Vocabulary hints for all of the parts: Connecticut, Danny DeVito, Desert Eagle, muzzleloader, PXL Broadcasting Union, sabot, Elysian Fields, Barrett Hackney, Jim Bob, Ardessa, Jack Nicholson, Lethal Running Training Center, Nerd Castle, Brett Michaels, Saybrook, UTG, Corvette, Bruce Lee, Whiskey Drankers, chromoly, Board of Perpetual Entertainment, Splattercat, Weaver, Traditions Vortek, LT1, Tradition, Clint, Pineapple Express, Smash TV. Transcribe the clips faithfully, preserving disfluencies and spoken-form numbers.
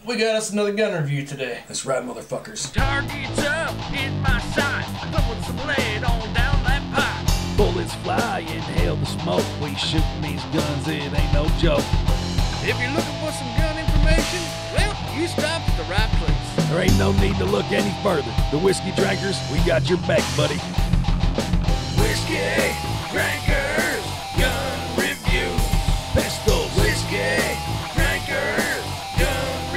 We got us another gun review today. That's right, motherfuckers. Target's up in my sight. Throwing some lead on down that pipe. Bullets fly, inhale the smoke. We shooting these guns, it ain't no joke. If you're looking for some gun information, well, you stopped at the right place. There ain't no need to look any further. The Whiskey Drankers, we got your back, buddy. Whiskey Drankers, gun review. Pistol Whiskey Drankers, gun review.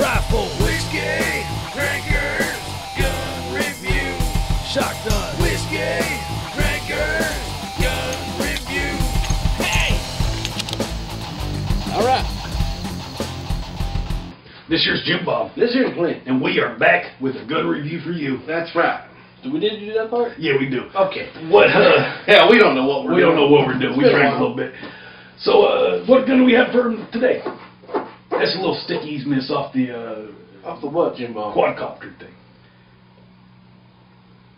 Rifle Whiskey Drankers, gun review. Shotgun Whiskey Drankers, gun review. Hey! All right. This here's Jim Bob. This here's Clint. And we are back with a gun review for you. That's right. Do we did do that part? Yeah, we do. Okay. What? Uh, yeah, we don't know what we're. We doing. don't know what we're doing. It's we drank a, a little bit. So, uh, what gun do we have for today? That's a little stickies miss off the. Uh, off the what, Jim Bob? Quadcopter thing.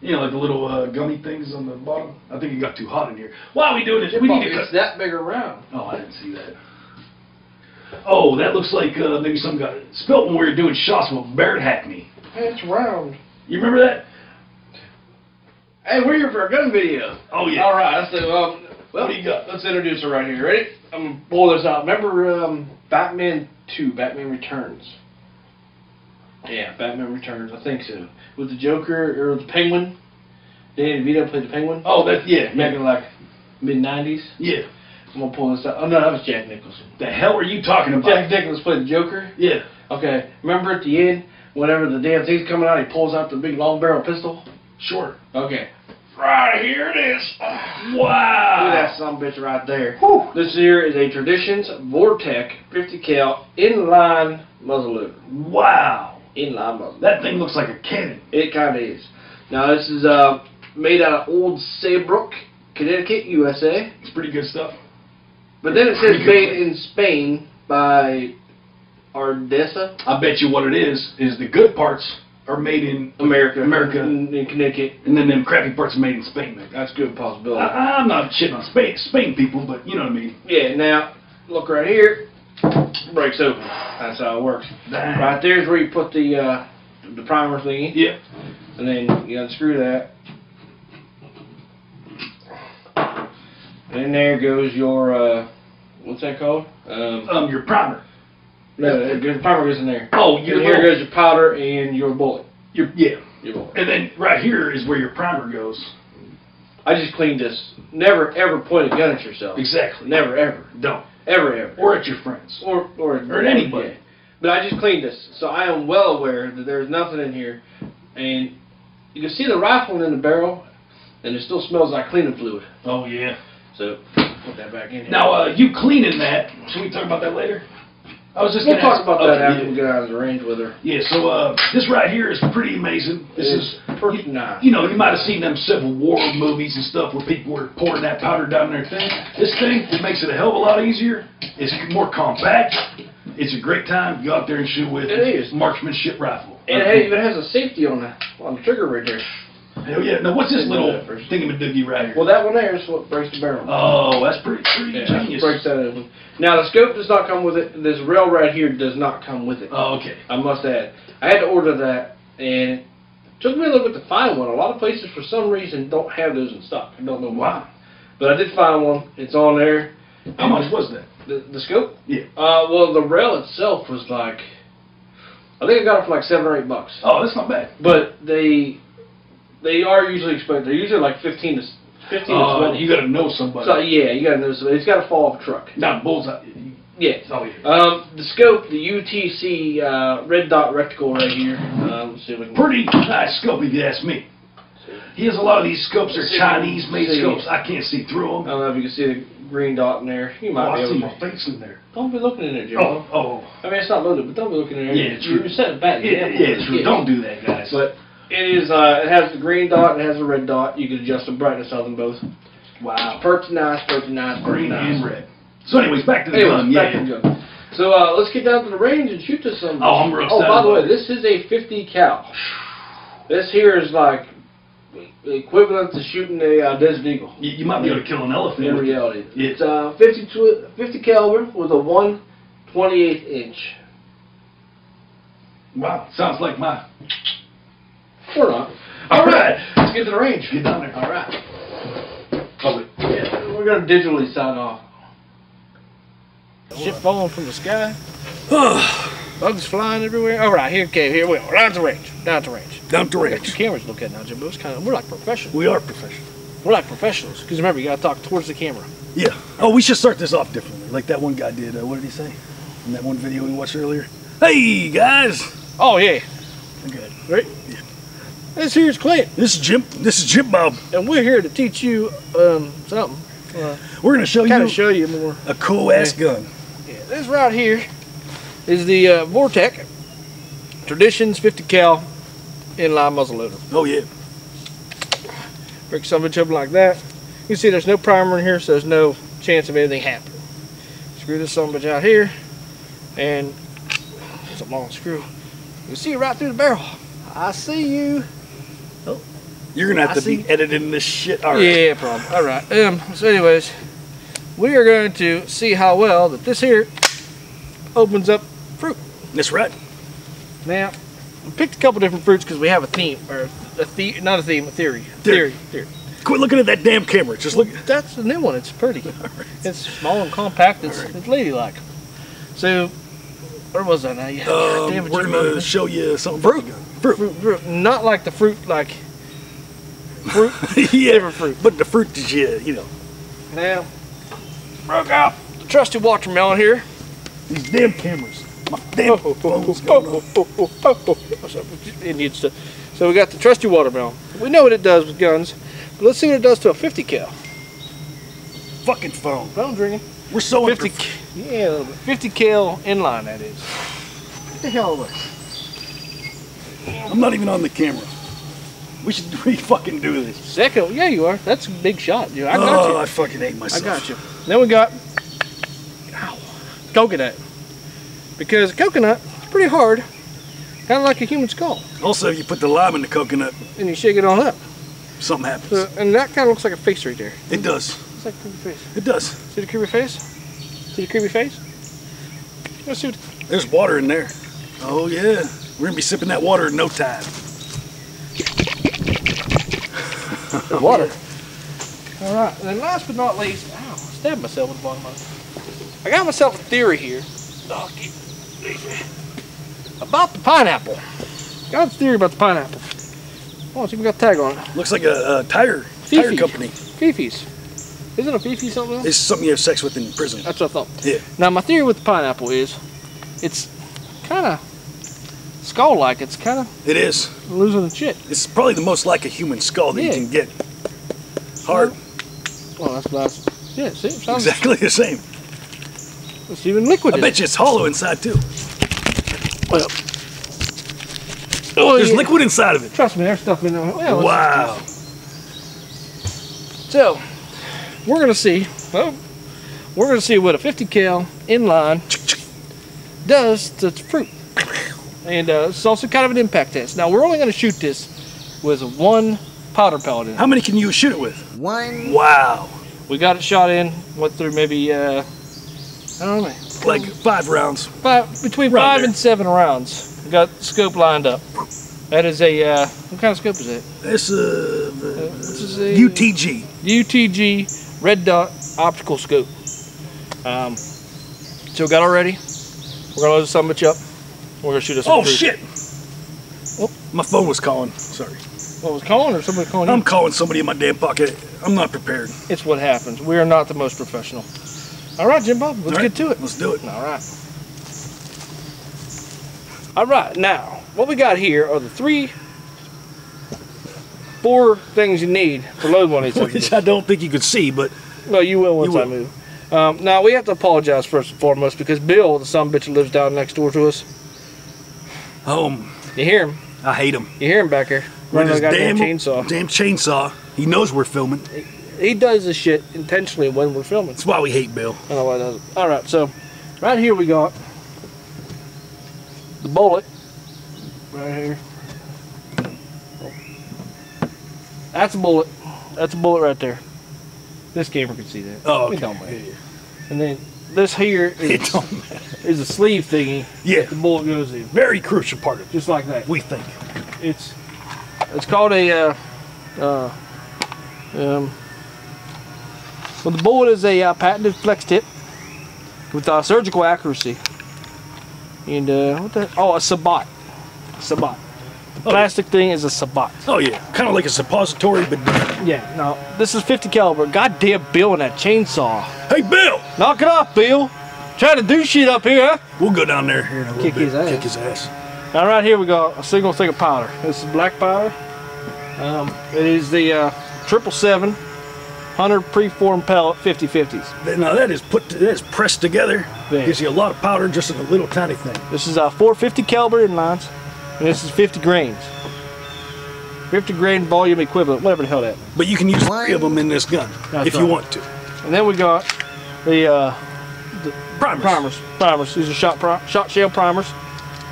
You know, like the little uh, gummy things on the bottom. I think it got too hot in here. Why are we doing this? Jim we Bob, need to. It's that big around. Oh, I didn't see that. Oh, that looks like uh, maybe some guy spilt when we were doing shots with Barrett Hackney. Hey, it's round. You remember that? Hey, we're here for a gun video. Oh, yeah. All right. Let's, um, well, what do you got? Let's introduce her right here. Ready? I'm going to blow this out. Remember um, Batman two, Batman Returns? Yeah, Batman Returns. I think so. With the Joker, or the Penguin. Danny DeVito played the Penguin. Oh, that's, yeah. Back in, like, mid nineties. Yeah. I'm going to pull this out. Oh, no, that was Jack Nicholson. The hell are you talking about? Jack Nicholson played the Joker? Yeah. Okay. Remember at the end, whenever the damn thing's coming out, he pulls out the big long barrel pistol? Sure. Okay. Right here it is. Wow. Look at that sumbitch right there. Whew. This here is a Traditions Vortek fifty cal inline muzzleloader. Wow. Inline muzzleloader. That thing looks like a cannon. It kind of is. Now, this is uh, made out of old Saybrook, Connecticut, U S A. It's pretty good stuff. But then it says made in Spain by Ardessa. I bet you what it is, is the good parts are made in America, America, in, in Connecticut, and then them crappy parts are made in Spain. Mate. That's a good possibility. I, I'm not shitting on Spain, Spain people, but you know what I mean. Yeah. Now look right here. Breaks open. That's how it works. Damn. Right there is where you put the uh, the primer thing in. Yeah. And then you unscrew that. And in there goes your uh, what's that called? Um, um your primer. No, the primer goes in there. Oh, your here goes your powder and your bullet. Your yeah, your bullet. And then right here is where your primer goes. I just cleaned this. Never ever point a gun at yourself. Exactly. Never ever. Don't ever ever. Or at your friends. Or or, or at anybody. Yeah. But I just cleaned this, so I am well aware that there's nothing in here, and you can see the rifle in the barrel, and it still smells like cleaning fluid. Oh yeah. So put that back in here. Now uh, you cleaning that? Should we talk about that later? I was just we'll gonna talk ask, about that okay, after yeah. we get out of the range with her. Yeah. So uh, this right here is pretty amazing. This it's is pretty nice. You know, you might have seen them Civil War movies and stuff where people were pouring that powder down their thing. This thing, it makes it a hell of a lot easier. It's more compact. It's a great time to go out there and shoot with. It is marksmanship rifle. And okay. It even has a safety on the on the trigger right there. Hell yeah. Now, what's this little thingamadoogie right here? Well, that one there is what breaks the barrel. Oh, that's pretty, pretty yeah, genius. Breaks that open. Now, the scope does not come with it. This rail right here does not come with it. Oh, okay. I must add. I had to order that, and it took me a little bit to find one. A lot of places, for some reason, don't have those in stock. I don't know why. But I did find one. It's on there. How much was that? The, the scope? Yeah. Uh, well, the rail itself was like, I think I got it for like seven or eight bucks. Oh, that's not bad. But they... They are usually expensive. They're usually like fifteen to fifteen. Uh, to you gotta know somebody. So, yeah, you gotta know somebody. It's gotta fall off a truck. Not bullseye. Yeah. Oh, yeah. Um, the scope, the U T C uh, red dot reticle right here. Um, see if we can pretty nice scope, if you ask me. He has a lot of these scopes. They're Chinese made scopes. I can't see through them. I don't know if you can see the green dot in there. You might oh, be able to. I see my face in there. Don't be looking in there, Jim. Oh, oh. I mean, it's not loaded, but don't be looking in there. Yeah, true. You're setting back. Yeah, yeah, yeah, true. Don't do that, guys. But. It is. Uh, it has the green dot. It has the red dot. You can adjust the brightness of them both. Wow. Perk's nice. Perk's nice. Green and red. So, anyways, back to the anyways, gun. Back yeah. To the gun. So uh, let's get down to the range and shoot this some. Oh, I'm real excited. Oh, by the way, this is a fifty cal. This here is like equivalent to shooting a uh, Desert Eagle. You, you might be able to kill an elephant. In reality, yeah. It's uh, fifty caliber with a one twenty-eighth inch. Wow, sounds like my... We're on. All right, let's get to the range. Get down there. All right. Oh, yeah, we're going to digitally sign off. Shit falling from the sky. Bugs flying everywhere. All right, here, okay, here we are. Down to range. Down to range. Down to range. Your cameras look at now, Jimbo. It's kind of, we're like professionals. We are professionals. We're like professionals. Because remember, you got to talk towards the camera. Yeah. Oh, we should start this off differently. Like that one guy did. Uh, what did he say? In that one video we watched earlier. Hey, guys. Oh, yeah. Good. Right? Yeah. This here's Clint. This is Jim. This is Jim Bob. And we're here to teach you um, something. Uh, we're going to show you, show you more. A cool-ass yeah. gun. Yeah. This right here is the uh, Vortek Traditions fifty cal inline muzzleloader. Oh, yeah. Break some of it up like that. You can see there's no primer in here, so there's no chance of anything happening. Screw this son of a bitch out here, and it's a long screw. You can see it right through the barrel. I see you. Oh, you're gonna have I to see. be editing this shit. All right. Yeah, problem. All right. Um. So, anyways, we are going to see how well that this here opens up fruit. That's right. Now, I picked a couple different fruits because we have a theme, or a the not a theme, a theory, theory, theory. theory. Quit looking at that damn camera. Just look. That's the new one. It's pretty. Right. It's small and compact. It's, right. it's ladylike. So, where was I now? Yeah, um, damn it, we're going to show you something. Fruit. Fruit. Fruit. Fruit. Not like the fruit, like fruit. Yeah, different fruit. But the fruit that you, you know. Now, broke out the trusty watermelon here. These damn cameras. My damn phone's going off. Indian stuff. So we got the trusty watermelon. We know what it does with guns. But let's see what it does to a fifty cal. Fucking phone. Phone drinking. We're so fifty. Yeah, a little bit. fifty cal inline, that is. Get the hell away. I'm not even on the camera. We should we fucking do this. Second, yeah, you are. That's a big shot. Dude. I got oh, you. I fucking hate myself. I got you. Then we got ow, coconut. Because coconut is pretty hard, kind of like a human skull. Also, you put the lime in the coconut. And you shake it all up. Something happens. So, and that kind of looks like a face right there. It does. It's like a creepy face. It does. See the creepy face? See the creepy face? Let's see what... There's water in there. Oh, yeah. We're going to be sipping that water in no time. There's water. All right. And then last but not least, ow, I stabbed myself with the bottom of it. I got myself a theory here. Oh, about the pineapple. Got a theory about the pineapple. Oh, see, we got a tag on it. Looks like a, a tire, Fifi. tire company. Fifi's. Isn't a Fifi something else? It's something you have sex with in prison. That's what I thought. Yeah. Now, my theory with the pineapple is it's kind of skull-like. It's kind of... It is. Losing the shit. It's probably the most like a human skull that yeah. you can get. Hard. Well, that's nice. Yeah, see? It sounds exactly the same. It's even liquid. I bet you it's hollow inside, too. Well... Oh, there's yeah. liquid inside of it. Trust me, there's stuff in there. Well, wow. So, we're going to see, well, we're going to see what a fifty cal inline does to fruit. And uh, it's also kind of an impact test. Now, we're only going to shoot this with one powder pellet in. How many can you shoot it with? One. Wow. We got it shot in, went through maybe, uh, I don't know. Like five rounds. Five, between right five there. and seven rounds. We got the scope lined up. That is a, uh, what kind of scope is that? That's a, uh, a U T G. U T G red dot optical scope. Um, so we got it ready. We're going to load this son of a bitch up. We're going to shoot us. Oh, shit. Oh. My phone was calling. Sorry. What was calling or somebody calling you? I'm calling somebody in my damn pocket. I'm not prepared. It's what happens. We are not the most professional. All right, Jim Bob, let's right. get to it. Let's do it. All right. All right, now, what we got here are the three, four things you need to load one of these. Which I don't think you could see, but... No, you will once you will. I move. Um, now, we have to apologize first and foremost, because Bill, the son of a bitch, lives down next door to us. Home. You hear him. I hate him. You hear him back here. Running with his damn chainsaw. Damn chainsaw. He knows we're filming. He, he does this shit intentionally when we're filming. That's why we hate Bill. I don't know why he does it. All right, so, right here we got... the bullet right here. That's a bullet. That's a bullet right there. This camera can see that. Oh, okay. Don't mind. Yeah, yeah. And then this here is, is a sleeve thingy. Yeah. That the bullet goes in. Very crucial part of it. Just like that. We think. It's it's called a uh, uh, um, well, the bullet is a uh, patented flex tip with uh, surgical accuracy. And uh, what the oh a sabot, sabot. The oh, plastic yeah. thing is a sabot. Oh yeah, kind of like a suppository, but yeah. No, this is fifty caliber. Goddamn, Bill and that chainsaw. Hey, Bill! Knock it off, Bill. Trying to do shit up here. We'll go down there here in a little Kick bit. his ass. Kick his ass. All right, here we go. A single thing of powder. This is black powder. Um, it is the triple seven, hundred preformed pellet, fifty fifties. Now that is put, to, that is pressed together. There. Gives you a lot of powder just in a little tiny thing. This is a four fifty caliber inlines. And this is fifty grains. fifty grain volume equivalent, whatever the hell that means. But you can use three of them in this gun That's if right. you want to. And then we got the, uh, the primers. primers. Primers. These are shot prim shot shell primers.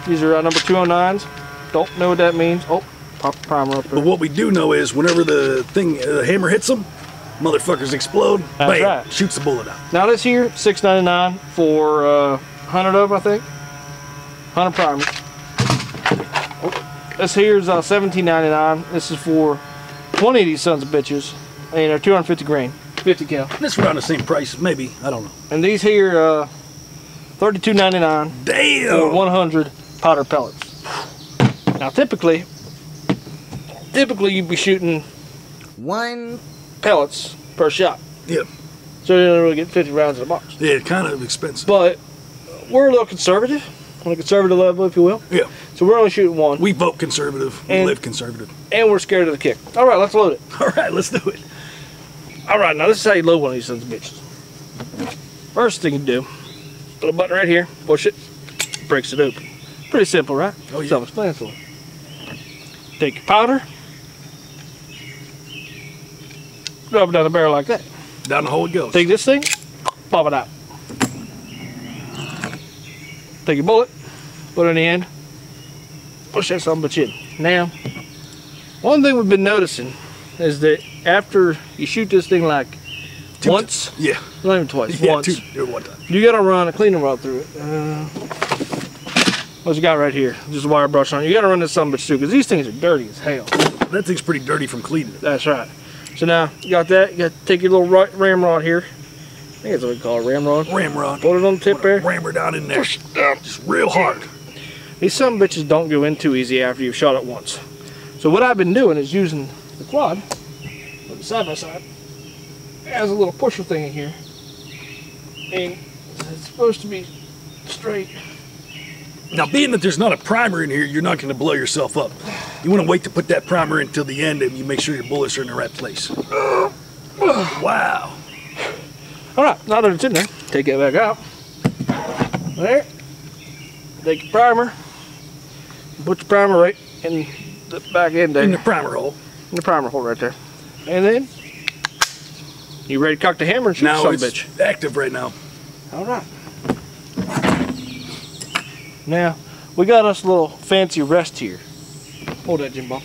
These are uh, number two oh nines. Don't know what that means. Oh, pop the primer up there. But what we do know is whenever the thing, uh, the hammer hits them, motherfuckers explode. That's bam, right. Shoots the bullet out. Now this here, six ninety-nine for uh, one hundred of them, I think. one hundred primers. This here's uh, seventeen ninety-nine. This is for twenty of these sons of bitches, and they're two hundred fifty grain, fifty cal. This around the same price, maybe. I don't know. And these here, uh, thirty-two ninety-nine. Damn. For one hundred powder pellets. Now, typically, typically you'd be shooting one pellets per shot. Yep. So you don't really get fifty rounds in a box. Yeah, kind of expensive. But we're a little conservative. On a conservative level, if you will. Yeah. So we're only shooting one. We vote conservative. And, we live conservative. And we're scared of the kick. All right, let's load it. All right, let's do it. All right, now this is how you load one of these sons of bitches. First thing you do, little button right here, push it, breaks it open. Pretty simple, right? Oh, yeah. Self-explanatory. Take your powder, drop it down the barrel like that. Down the hole it goes. Take this thing, pop it out. Take your bullet, put it in the end, push that son of a bitch in. Now, one thing we've been noticing is that after you shoot this thing like two once, times. yeah, not even twice, yeah, once, two, one time. You gotta run a cleaning rod through it. Uh, what's you got right here? Just a wire brush on it. You gotta run this son of a bitch through because these things are dirty as hell. That thing's pretty dirty from cleaning it. That's right. So now you got that. You got to take your little right, ramrod here. I think that's what we call a ramrod. Ramrod. Put it on the tip there. Ram her down in there. Push it down. Just real hard. These some bitches don't go in too easy after you've shot it once. So what I've been doing is using the quad, put it side by side, it has a little pusher thing in here. And it's supposed to be straight. Now being that there's not a primer in here, you're not going to blow yourself up. You want to wait to put that primer in till the end and you make sure your bullets are in the right place. Wow. All right, now that it's in there, take it back out. There. Take your primer. Put your primer right in the back end there. In the primer hole. In the primer hole right there. And then, you ready to cock the hammer and shoot some bitch. Now it's active right now. All right. Now, we got us a little fancy rest here. Hold that, Jim Bob.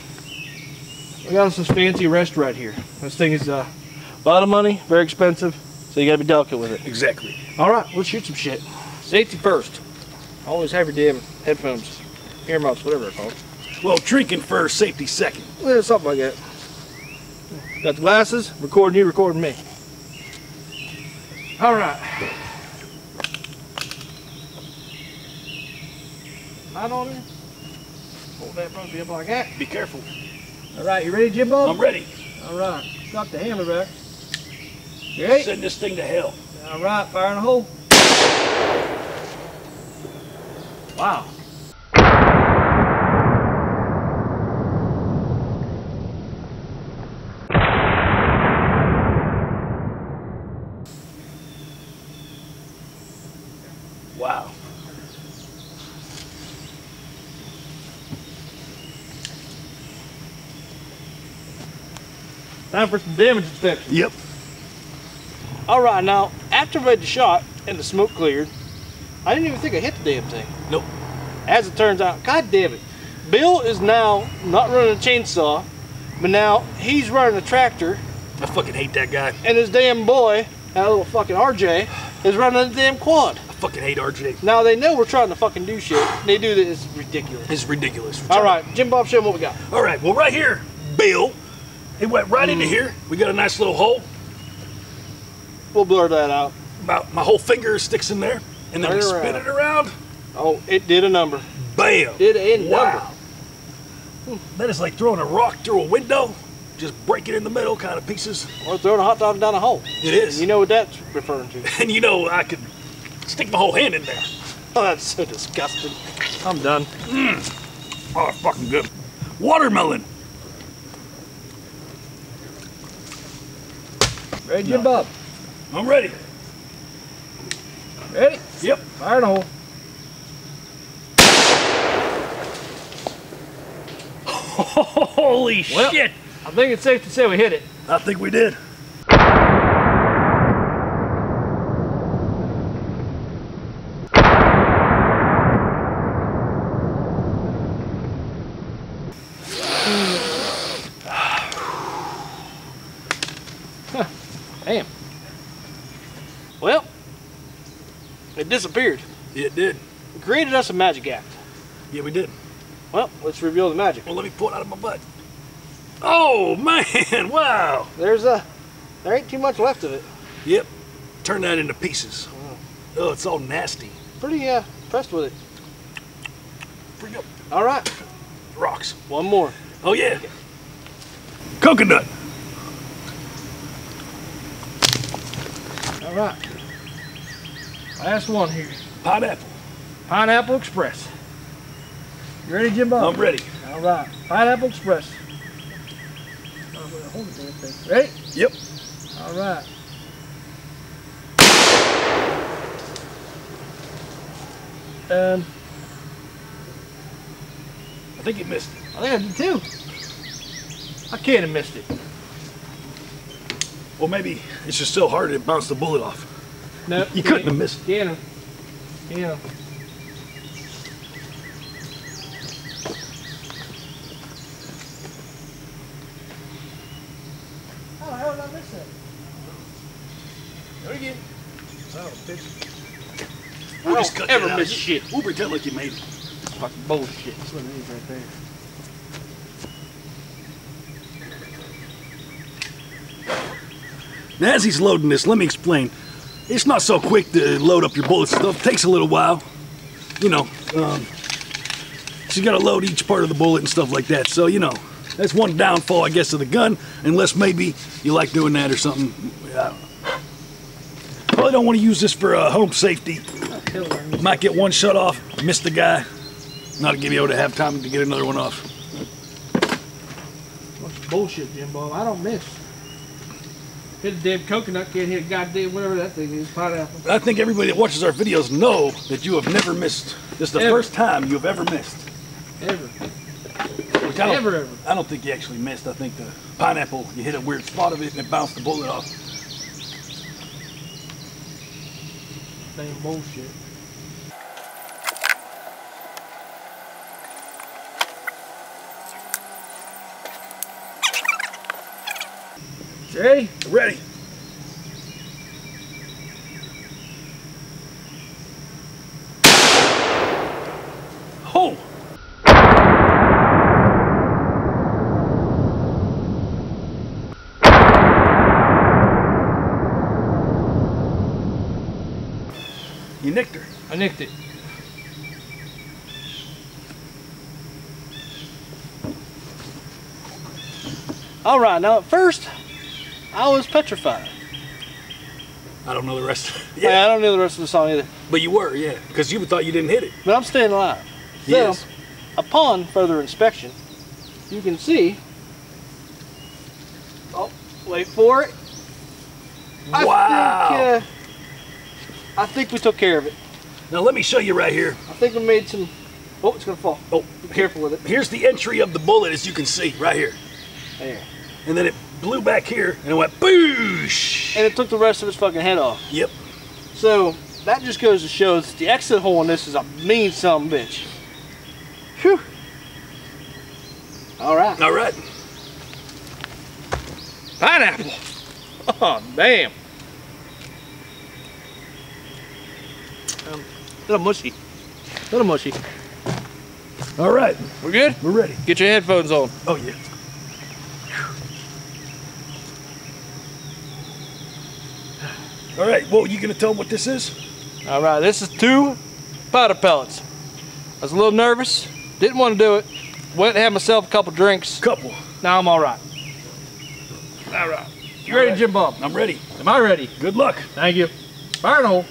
We got us this fancy rest right here. This thing is uh, a lot of money, very expensive. So you gotta be delicate with it. Exactly. All right, let's shoot some shit. Safety first. Always have your damn headphones, earmuffs, whatever they're called. Well, drinking first, safety second. Yeah, something like that. Got the glasses, recording you, recording me. All right. Light on there. Hold that puppy up like that. Be careful. All right, you ready, Jimbo? I'm ready. All right, drop the hammer back. Great. Send this thing to hell. All right, fire in the hole. Wow. Wow. Time for some damage inspection. Yep. All right, now, after I had the shot and the smoke cleared, I didn't even think I hit the damn thing. Nope. As it turns out, god damn it, Bill is now not running a chainsaw, but now he's running a tractor. I fucking hate that guy. And his damn boy, that little fucking R J, is running the damn quad. I fucking hate R J. Now they know we're trying to fucking do shit. They do this. It's ridiculous. It's ridiculous. All right, Jim Bob, show them what we got. All right, well, right here, Bill, it went right mm. into here. We got a nice little hole. We'll blur that out. My, my whole finger sticks in there, and then right we spin around. it around. Oh, it did a number. Bam! Did a wow. number. That is like throwing a rock through a window, just breaking in the middle, kind of pieces. Or throwing a hot dog down a hole. It is. You know what that's referring to. And you know I could stick my whole hand in there. Oh, that's so disgusting. I'm done. Mm. Oh, that's fucking good. Watermelon. Ready, Jim Bob? I'm ready. Ready? Yep. Fire in the hole. Holy well, shit! I think it's safe to say we hit it. I think we did. Damn. Well, it disappeared. It did. It created us a magic act. Yeah, we did. Well, let's reveal the magic. Well, let me pull it out of my butt. Oh, man, wow. There's a, there ain't too much left of it. Yep, turn that into pieces. Oh, oh it's all nasty. Pretty uh, impressed with it. Pretty good. All right. Rocks. One more. Oh, yeah. Okay. Coconut. All right. Last one here. Pineapple. Pineapple Express. You ready, Jim Bob? I'm ready. All right. Pineapple Express. Ready? Yep. All right. Um, I think you missed it. I think I did too. I can't have missed it. Well, maybe it's just so hard to bounce the bullet off. No. You couldn't have missed it. Yeah. Yeah. We I just don't ever miss shit. Uber pretend like you made it. Fucking bullshit. That's what it is right there. Now, as he's loading this, let me explain. It's not so quick to load up your bullets. It takes a little while. You know, um, so you gotta load each part of the bullet and stuff like that. So, you know, that's one downfall, I guess, of the gun. Unless maybe you like doing that or something. I don't know. I don't want to use this for uh, home safety. Might get one shut off, miss the guy. Not to give you able to have time to get another one off. That's bullshit, Jim Bob. I don't miss. Hit a damn coconut, can't hit a goddamn whatever that thing is, pineapple. I think everybody that watches our videos know that you have never missed. This is the ever. first time you've ever missed. Ever. Which I ever, ever. I don't think you actually missed. I think the pineapple, you hit a weird spot of it and it bounced the bullet off. Damn bullshit. Ready? Ready. Ho! Oh. You nicked her. I nicked it. All right, now at first, I was petrified. I don't know the rest of it. Yeah, I don't know the rest of the song either. But you were, yeah, because you thought you didn't hit it. But I'm staying alive. So, yes. Upon further inspection, you can see, oh, wait for it. Wow. I think, uh, I think we took care of it. Now let me show you right here. I think we made some, oh, it's gonna fall. Oh, be careful with it. Here's the entry of the bullet, as you can see, right here. There. And then it blew back here, and it went boosh. And it took the rest of its fucking head off. Yep. So, that just goes to show that the exit hole on this is a mean son of a bitch. Whew. All right. All right. Pineapple. Oh, damn. little mushy. A little mushy. All right. We're good? We're ready. Get your headphones on. Oh, yeah. All right, well, you gonna tell them what this is? All right, this is two powder pellets. I was a little nervous, didn't want to do it. Went and had myself a couple drinks. Couple. Now I'm all right. All right. You ready, Jim Bob? I'm ready. Am I ready? Good luck. Thank you. Fire in the hole.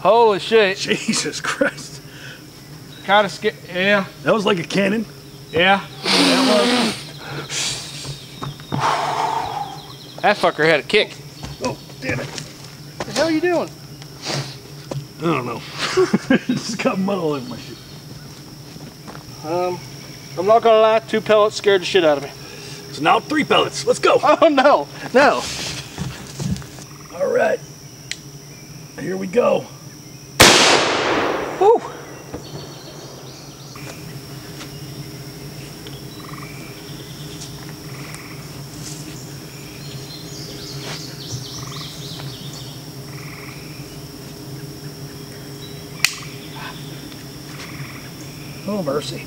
Holy shit. Jesus Christ. Kind of scared, yeah. That was like a cannon. Yeah, that was. That fucker had a kick. Oh, damn it. What the hell are you doing? I don't know. Just got mud all over my shit. Um, I'm not gonna lie, two pellets scared the shit out of me. So now three pellets, let's go. Oh no, no. All right, here we go. Woo. Oh, mercy.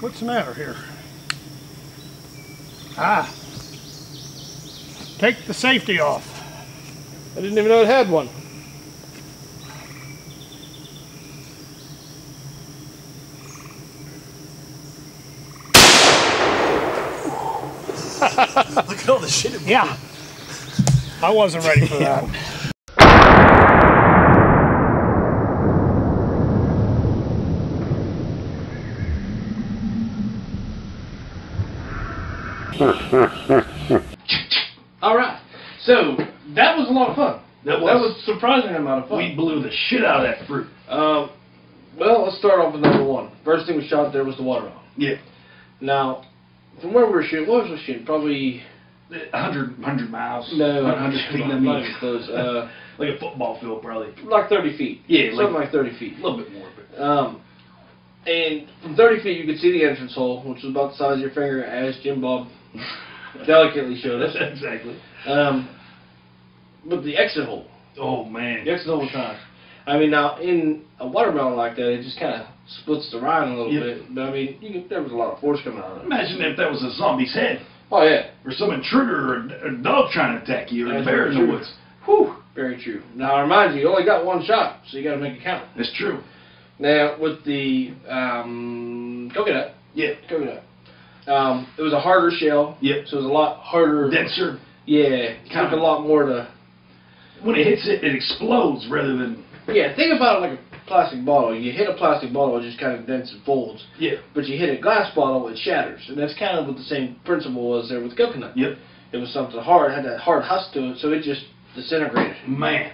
What's the matter here? Ah. Take the safety off. I didn't even know it had one. Look at all the shit. Yeah. I wasn't ready for that. All right. So that was a lot of fun. That was, that was a surprising amount of fun. We blew the shit out of that fruit. Uh, well, let's start off with number one. First thing we shot there was the water on. Yeah. Now, from where we were shooting, what was we shooting? Probably one hundred, one hundred miles. No, one hundred feet. I mean, like, those, uh, like a football field, probably. Like thirty feet. Yeah, something like, like thirty feet. A little bit more. But. Um, and from thirty feet, you could see the entrance hole, which was about the size of your finger, as Jim Bob delicately showed us. Exactly. Um, but the exit hole. Oh, man. The exit hole was high. I mean, now, in a watermelon like that, it just kind of splits the rind a little yeah. bit. But, I mean, you could, there was a lot of force coming out of it. Imagine if that was a zombie's head. Oh, yeah. Or some intruder or a dog trying to attack you or a bear in the woods. Whew. Very true. Now, I remind you, you only got one shot, so you got to make it count. That's true. Now, with the um, coconut. Yeah. Coconut. Um, it was a harder shell. Yep. So it was a lot harder. Denser. Yeah. Kind of a lot more to... When it hits it, it explodes rather than... Yeah, think about it like a plastic bottle. You hit a plastic bottle, it just kind of dents and folds. Yeah. But you hit a glass bottle, it shatters. And that's kind of what the same principle was there with coconut. Yep. It was something hard, had that hard husk to it, so it just disintegrated. Man,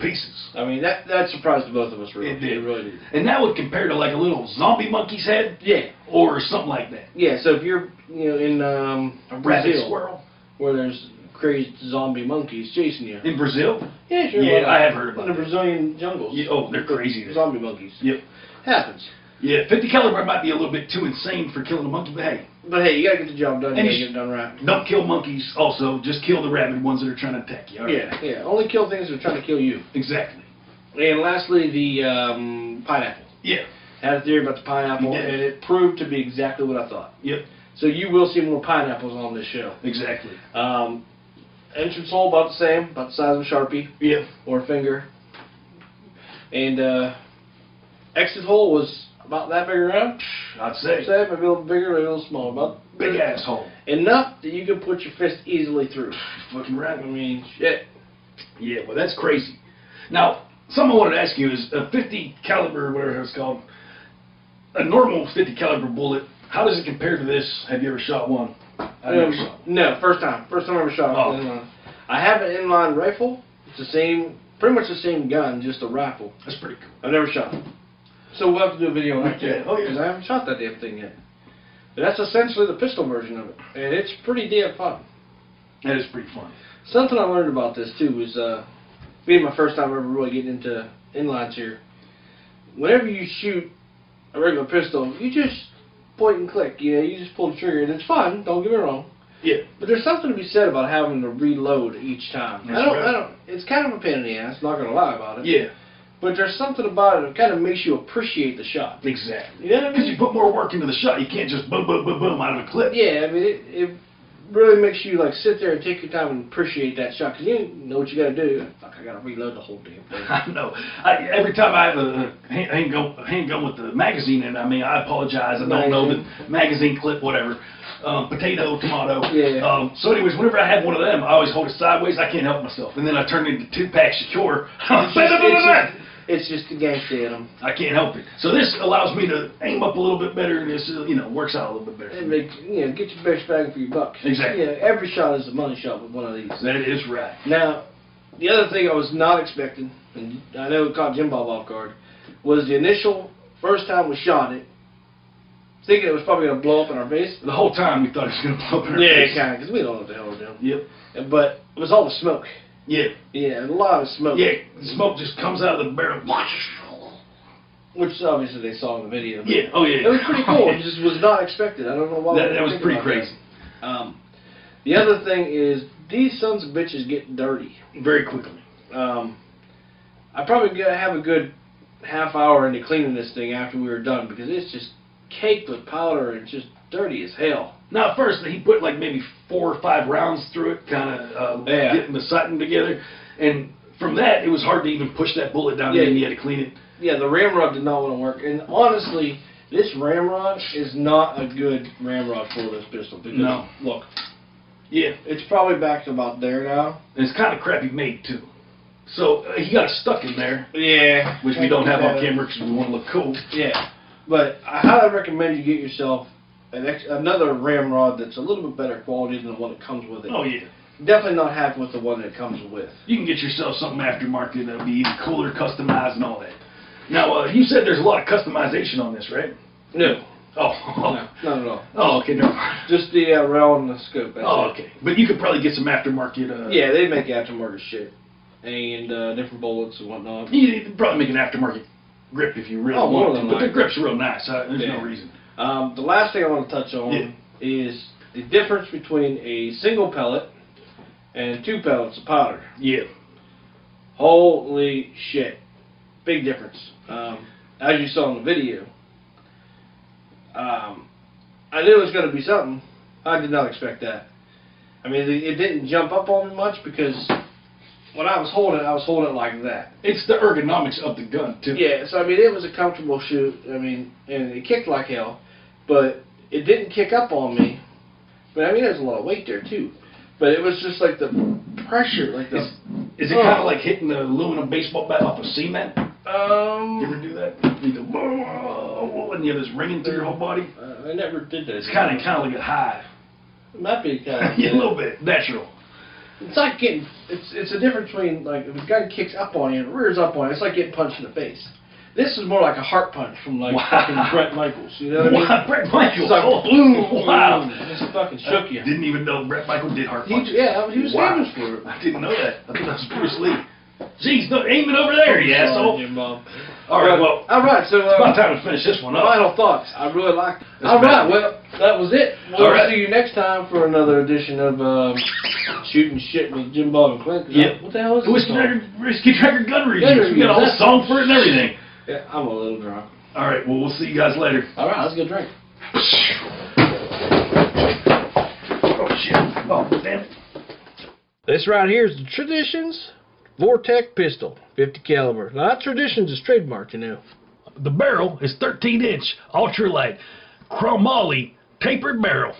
pieces. I mean, that that surprised the both of us, really. It did. It really did. And that would compare to like a little zombie monkey's head? Yeah. Or something like that. Yeah, so if you're, you know, in um, a rabbit squirrel, where there's... crazed zombie monkeys chasing you. In Brazil? Yeah, sure. Yeah, well, I have heard about it. In the that. Brazilian jungles. Yeah, oh, they're crazy. Zombie monkeys. Yep. Happens. Yeah, fifty caliber might be a little bit too insane for killing a monkey, but hey. But hey, you gotta get the job done. And you gotta get it done right. Don't kill monkeys also. Just kill the rabid ones that are trying to attack you. All right? Yeah, yeah. Only kill things that are trying to kill you. Exactly. And lastly, the um, pineapple. Yeah. I had a theory about the pineapple, and it proved to be exactly what I thought. Yep. So you will see more pineapples on this show. Exactly. Um... Entrance hole about the same, about the size of a Sharpie. Yeah. Or a finger. And uh, exit hole was about that big around. I'd say. I'd say maybe a little bigger, maybe a little smaller. About big ass hole. Enough that you can put your fist easily through. Fucking right. I mean, shit. Yeah, well, that's crazy. Now, something I wanted to ask you is a fifty caliber, whatever it's called, a normal fifty caliber bullet, how does it compare to this? Have you ever shot one? I never shot. No, first time. First time I ever shot. Oh. Inline. I have an inline rifle. It's the same, pretty much the same gun, just a rifle. That's pretty cool. I've never shot. So we'll have to do a video on that. Yeah. Oh yeah. Because I haven't shot that damn thing yet. But that's essentially the pistol version of it, and it's pretty damn fun. That is pretty fun. Something I learned about this too was uh, being my first time ever really getting into inlines here. Whenever you shoot a regular pistol, you just point and click. You know, you just pull the trigger, and it's fun. Don't get me wrong. Yeah. But there's something to be said about having to reload each time. That's I don't. Right. I don't. It's kind of a pain in the ass. Not gonna lie about it. Yeah. But there's something about it that kind of makes you appreciate the shot. Exactly. You know what I mean? Because you put more work into the shot. You can't just boom, boom, boom, boom out of a clip. Yeah, I mean, it, it really makes you, like, sit there and take your time and appreciate that shot. Because you know what you got to do. Fuck, I got to reload the whole damn thing. I know. I, every time I have a handgun hand gun with the magazine in it, I mean, I apologize. I don't know the magazine clip, whatever. Um, potato, tomato. Yeah. Um, so anyways, whenever I have one of them, I always hold it sideways. I can't help myself. And then I turn it into two-pack Shakur. It's just, It's just the gangster in them. I can't help it. So this allows me to aim up a little bit better, and this, you know, works out a little bit better. And make, you know, get your best bang for your buck. Exactly. You know, every shot is a money shot with one of these. That is right. Now, the other thing I was not expecting, and I know it caught Jim Bob off guard, was the initial first time we shot it, thinking it was probably going to blow up in our face. The whole time we thought it was going to blow up in our yeah, face. Yeah, kind of, because we don't know what the hell we're doing. Yep. But it was all the smoke. Yeah. Yeah, a lot of smoke. Yeah, the smoke just comes out of the barrel. Which obviously they saw in the video. Yeah, oh yeah. It was pretty cool. It just was not expected. I don't know why. That, that was pretty crazy. That. Um, the other thing is, these sons of bitches get dirty. Very quickly. Um, I probably have a good half hour into cleaning this thing after we were done, because it's just caked with powder and just dirty as hell. Now, at first, he put like maybe four or five rounds through it, kind of uh, yeah. getting the sighting together. And from that, it was hard to even push that bullet down, yeah, and you had to clean it. Yeah, the ramrod did not want to work. And honestly, this ramrod is not a good ramrod for this pistol. Because, no. Look. Yeah. It's probably back to about there now. And it's kind of crappy made, too. So, uh, he got it stuck in there. Yeah. Which we don't have on camera because we want to look cool. Yeah. But I highly recommend you get yourself An ex another ramrod that's a little bit better quality than what it comes with it. Oh yeah, definitely not happy with the one that it comes with. You can get yourself something aftermarket that'll be even cooler, customized, and all that. Now uh, you said there's a lot of customization on this, right? No. Oh. No, not at all. Oh, okay, no. Just the uh, round and the scope. Oh, okay. It. But you could probably get some aftermarket. Uh, yeah, they make aftermarket shit and uh, different bullets and whatnot. You, you could probably make an aftermarket grip if you really oh, want to, but like the grip's real nice. So there's yeah. no reason. Um, the last thing I want to touch on yeah. is the difference between a single pellet and two pellets of powder. Yeah. Holy shit. Big difference. Um, as you saw in the video, um, I knew it was going to be something. I did not expect that. I mean, it didn't jump up on me much because when I was holding it, I was holding it like that. It's the ergonomics of the gun, too. Yeah, so, I mean, it was a comfortable shoot. I mean, and it kicked like hell. But it didn't kick up on me. But, I mean, there's a lot of weight there, too. But it was just, like, the pressure. Like the, Is, is it oh. kind of like hitting the aluminum baseball bat off of cement? Um, you ever do that? You go, whoa, and you have this ringing through your whole body? Uh, I never did that. It's kind of kind of like a high. It might be kind of. Yeah, a little bit. Natural. It's like getting, it's it's a difference between, like, if a gun kicks up on you and rears up on you, it's like getting punched in the face. This is more like a heart punch from, like, wow. fucking Brett Michaels, you know what wow. I mean? Brett Michaels! It's like, oh, boom, wow! Just fucking shook I you. Didn't even know Brett Michaels did heart punches. He, yeah, he was wow. famous for it. I didn't know that. I thought that was Bruce Lee. Jeez, no, aim it over there, you asshole! Alright, well, all right, so, uh, it's about time to finish this one up. Final thoughts. I really liked it. Alright, well, that was it. We'll right. see you next time for another edition of, um... Shooting Shit with Jim Bob and Clint. Yeah. What the hell is this? Whiskey Drankers gun reviews. We got a whole song for it and everything. Yeah, I'm a little drunk. All right, well, we'll see you guys later. All right, let's go drink. Oh, shit. Oh, damn it. This right here is the Traditions Vortek pistol, fifty caliber. Now, that Traditions is trademarked, you know. The barrel is thirteen inch, ultralight, chromoly, tapered barrel.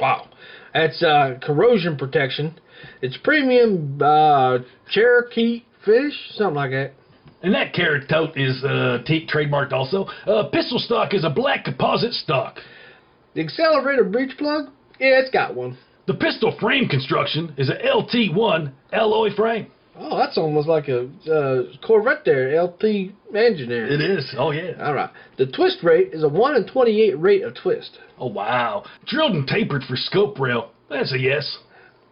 Wow. That's uh, corrosion protection. It's premium uh, Cherokee finish, something like that. And that carrot tote is uh, trademarked also. Uh, pistol stock is a black composite stock. The accelerator breech plug? Yeah, it's got one. The pistol frame construction is a L T one alloy frame. Oh, that's almost like a uh, Corvette there, L T Engineer. It is. Oh, yeah. All right. The twist rate is a one in twenty-eight rate of twist. Oh, wow. Drilled and tapered for scope rail. That's a yes.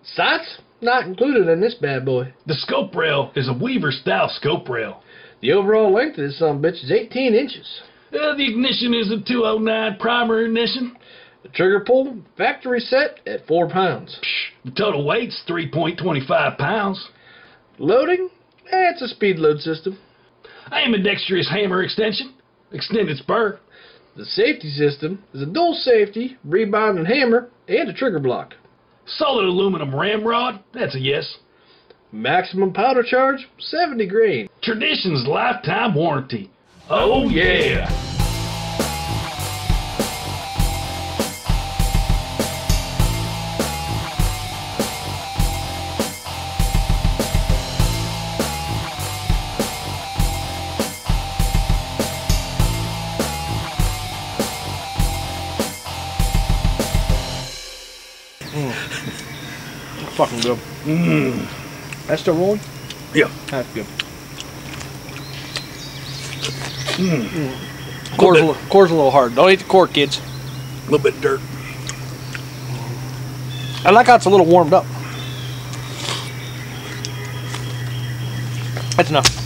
Sights? not included in this bad boy. The scope rail is a Weaver style scope rail. The overall length of this son of a bitch is eighteen inches. Uh, the ignition is a two oh nine primer ignition. The trigger pull, factory set at four pounds. Psh, the total weight's three point two five pounds. Loading? Eh, it's a speed load system. Ambidextrous hammer extension, extended spur. The safety system is a dual safety, rebound and hammer, and a trigger block. Solid aluminum ramrod, that's a yes. Maximum powder charge, seventy grain. Traditions lifetime warranty. Oh yeah! Mm. Fucking good. Mmm. That's still rolling? Yeah. That's good. Mm. Mm. Core's, a little, core's a little hard. Don't eat the core, kids. A little bit of dirt. I like how it's a little warmed up. That's enough.